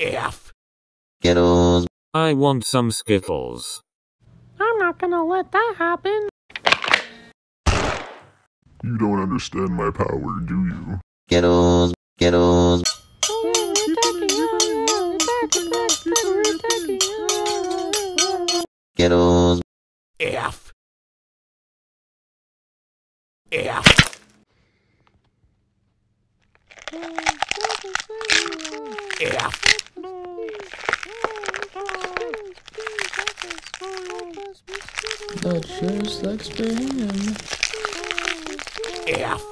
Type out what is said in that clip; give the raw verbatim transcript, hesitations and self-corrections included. F. Skittles. I want some Skittles. I'm not gonna let that happen. You don't understand my power, do you? Skittles. Skittles. Skittles. F. F. F. That sure sucks for him. F.